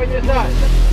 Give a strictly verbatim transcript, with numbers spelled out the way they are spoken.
on your side.